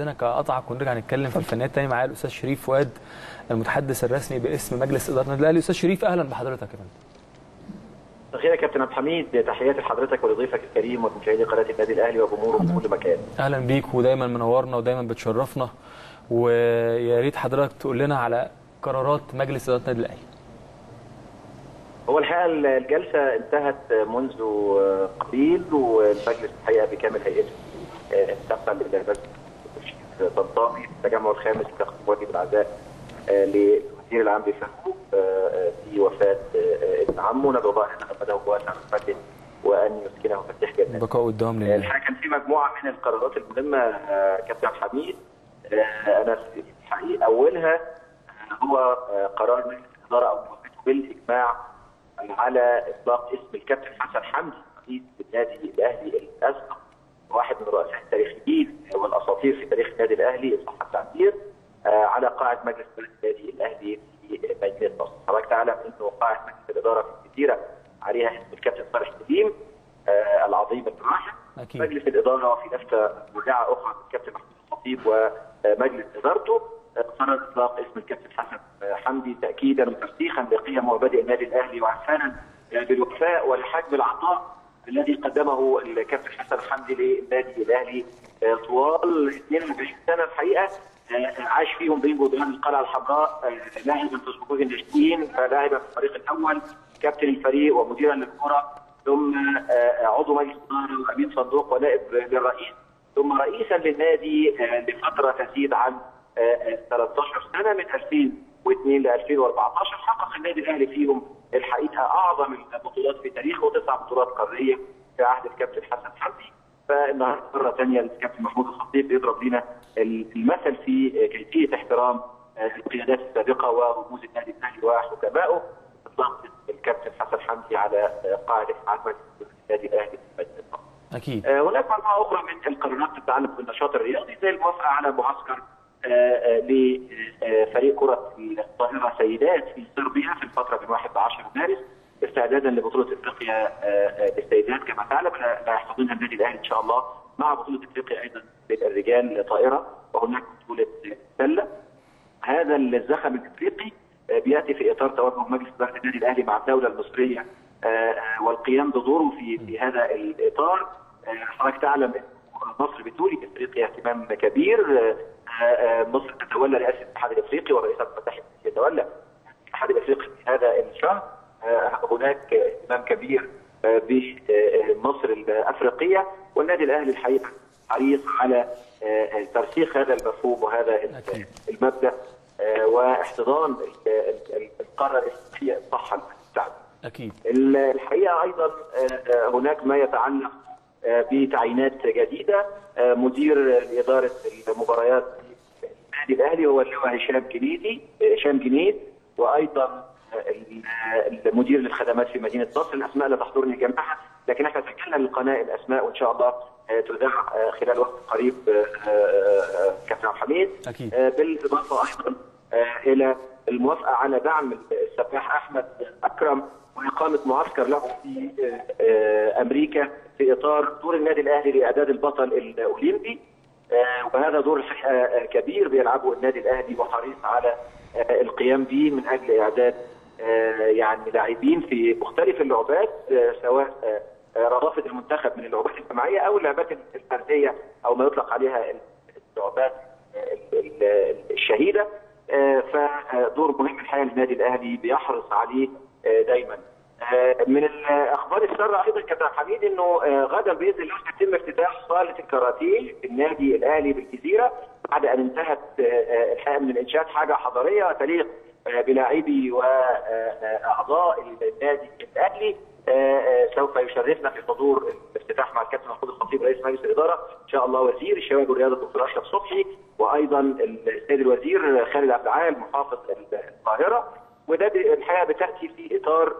أنا كقطعة ونرجع نتكلم في الفنيات تاني. معايا الأستاذ شريف فؤاد المتحدث الرسمي باسم مجلس إدارة النادي الأهلي. أستاذ شريف أهلا بحضرتك يا فندم. تحية يا كابتن عبد الحميد، تحياتي لحضرتك ولضيفك الكريم ومشاهدي قناة النادي الأهلي وجمهوره في كل مكان. أهلا بيك ودايما منورنا ودايما بتشرفنا، ويا ريت حضرتك تقول لنا على قرارات مجلس إدارة النادي الأهلي. هو الحقيقة الجلسة انتهت منذ قليل، والمجلس الحقيقة بكامل هيئته استقبل الإجابات الضباطي التجمع الخامس لتقديم واجب العزاء للمدير العام بفاكو في وفاة ابن عمه، ندعو الله ان نتقبله بواسع رحمته وان يسكنه فسيح جناته بقاء الدوام لله. الحقيقه كان في مجموعه من القرارات المهمه كابتن عبد الحميد، انا الحقيقه اولها هو قرار مجلس الاداره او موافقته بالاجماع على اطلاق اسم الكابتن حسن حمدي رئيس النادي الاهلي الاسبق، واحد من الرؤساء التاريخيين والاساطير في تاريخ النادي الاهلي صح التعبير، على قاعه مجلس النادي الاهلي في مدينه نصر. حضرتك تعلم انه قاعه مجلس الاداره في الجزيره عليها اسم الكابتن صالح نديم العظيم الراحل. مجلس الاداره في لفته مرجعه اخرى بالكابتن محمود الخطيب ومجلس ادارته قرر اطلاق اسم الكابتن حسن حمدي تاكيدا وترسيخا لقيم ومبادئ النادي الاهلي وعرفانا بالوفاء والحجم العطاء الذي قدمه الكابتن حسن حمدي للنادي الاهلي طوال 42 سنه الحقيقه عاش فيهم بين جدران القلعه الحمراء، لاعبا في صفوف الناشئين، فلاعبا في الفريق الاول، كابتن الفريق ومديرا للكره، ثم عضو مجلس اداره وامين صندوق ونائب للرئيس، ثم رئيسا للنادي لفتره تزيد عن 13 سنه من 2002 ل 2014. حقق النادي الاهلي فيهم الحقيقه اعظم البطولات في تاريخه، 9 بطولات قاريه في عهد الكابتن حسن حمدي. فالنهارده مره ثانيه الكابتن محمود الخطيب بيضرب لنا المثل في كيفيه احترام القيادات السابقه ورموز النادي الاهلي وحكمائه. اطلاق الكابتن حسن حمدي على قاعده عمل النادي الاهلي في مجلس الاداره. اكيد. هناك مجموعه اخرى من القرارات تتعلق بالنشاط الرياضي، زي الموافقه على معسكر لفريق كرة القاهرة سيدات في صربيا في الفترة من 1 ل 10 مارس استعدادا لبطولة افريقيا للسيدات. كما تعلم هيحتضنها النادي الاهلي ان شاء الله مع بطولة افريقيا ايضا للرجال طائرة، وهناك بطولة سلة. هذا الزخم الافريقي بياتي في اطار توجه مجلس ادارة النادي الاهلي مع الدولة المصرية والقيام بدوره في هذا الاطار. حضرتك تعلم مصر بتولي افريقيا اهتمام كبير، مصر تتولى رئاسه الاتحاد الافريقي ورئيس المتحدة يتولى الاتحاد الافريقي في هذا الشهر. هناك اهتمام كبير بمصر الافريقيه، والنادي الاهلي الحقيقه حريص على ترسيخ هذا المفهوم وهذا المبدا واحتضان القاره الافريقيه الصحه للشعب. اكيد. الحقيقه ايضا هناك ما يتعلق بتعيينات جديده. مدير اداره المباريات في النادي الاهلي هو اللواء هشام جنيد، وايضا المدير للخدمات في مدينه نصر. الاسماء لا تحضرني جميعا، لكن احنا سجلنا للقناه الاسماء وان شاء الله تذاع خلال وقت قريب كابتن عبد الحميد. اكيد. بالاضافه ايضا الى الموافقه على دعم السباح احمد اكرم وإقامة معسكر له في أمريكا في إطار دور النادي الأهلي لإعداد البطل الأولمبي، وهذا دور كبير بيلعبه النادي الأهلي وحريص على القيام به من أجل إعداد يعني لاعبين في مختلف اللعبات، سواء رضافة المنتخب من اللعبات الجماعية أو اللعبات الفردية أو ما يطلق عليها اللعبات الشهيدة. فدور مهم الحقيقة للنادي الأهلي بيحرص عليه دايما. من الاخبار الساره ايضا كابتن حميد انه غدا باذن الله سيتم افتتاح صاله الكاراتيه في النادي الاهلي بالجزيره، بعد ان انتهت الحقيقه من الانشاء حاجه حضاريه تليق بلاعبي واعضاء النادي الاهلي. سوف يشرفنا في حضور الافتتاح مع الكابتن محمود الخطيب رئيس مجلس الاداره، ان شاء الله وزير الشباب والرياضه الدكتور اشرف صبحي، وايضا السيد الوزير خالد عبد العال محافظ القاهره. وده الحقيقه بتاتي في اطار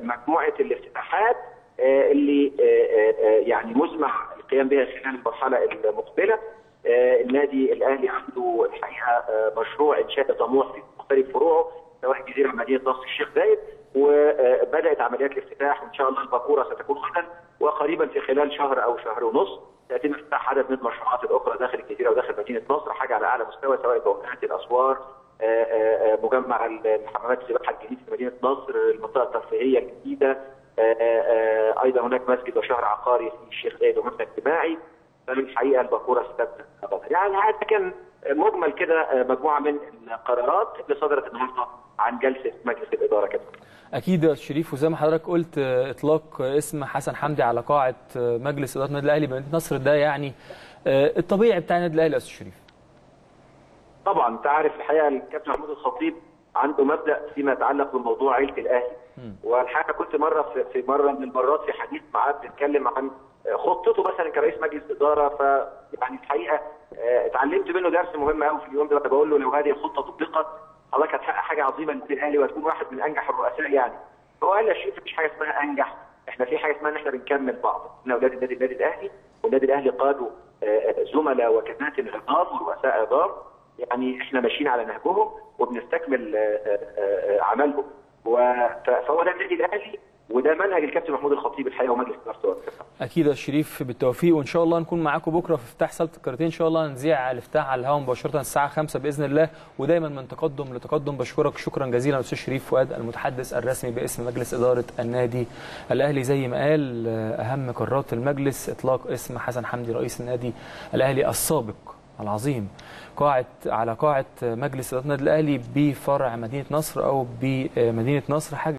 مجموعه الافتتاحات اللي يعني مسمح القيام بها خلال المرحله المقبله. النادي الاهلي عنده الحقيقه مشروع انشاء طموح في مختلف فروعه، سواء الجزيره مدينه نصر الشيخ زايد، وبدات عمليات الافتتاح وان شاء الله الباكوره ستكون غدا، وقريبا في خلال شهر او شهر ونص تقديم افتتاح عدد من المشروعات الاخرى داخل الجزيره وداخل مدينه نصر، حاجه على اعلى مستوى، سواء توسعه الاسوار، مجمع الحمامات السباحه الجديد في مدينه نصر، المنطقه الترفيهيه الجديده، ايضا هناك مسجد وشهر عقاري في الشيخ زايد ومبنى اجتماعي. فالحقيقه الباكوره استبدت يعني. هذا كان مجمل كده مجموعه من القرارات اللي صدرت النهارده عن جلسه مجلس الاداره كده. اكيد يا شريف، وزي ما حضرتك قلت اطلاق اسم حسن حمدي على قاعه مجلس اداره النادي الاهلي بمدينه نصر ده يعني الطبيعي بتاع النادي الاهلي يا استاذ شريف. طبعا انت عارف الحقيقه الكابتن محمود الخطيب عنده مبدا فيما يتعلق بموضوع عيله الاهلي، والحقيقه كنت في مره من المرات في حديث معاه بنتكلم عن خطته مثلا كرئيس مجلس اداره، ف يعني الحقيقه اتعلمت منه درس مهم قوي في اليوم ده. بقول له لو هذه الخطه طبقت حضرتك هتحقق حاجه عظيمه للنادي الاهلي وهتكون واحد من انجح الرؤساء يعني. هو قال لي يا شريف مفيش حاجه اسمها انجح، احنا في حاجه اسمها ان احنا بنكمل بعض، احنا اولاد النادي الاهلي، والنادي الاهلي قادوا زملاء وكتنات عظام ورؤساء عظام، يعني احنا ماشيين على نهجهم وبنستكمل عملهم، فهو ده النادي الاهلي وده منهج الكابتن محمود الخطيب الحقيقه ومجلس الاداره. اكيد يا شريف بالتوفيق، وان شاء الله نكون معاكم بكره في افتتاح صاله الكاراتيه، ان شاء الله نذيع الافتتاح على الهواء مباشره الساعه 5 باذن الله، ودايما من تقدم لتقدم. بشكرك شكرا جزيلا استاذ شريف فؤاد المتحدث الرسمي باسم مجلس اداره النادي الاهلي. زي ما قال اهم قرارات المجلس اطلاق اسم حسن حمدي رئيس النادي الاهلي السابق العظيم على قاعه مجلس اداره النادي الاهلي بفرع مدينه نصر او بمدينه نصر حاجه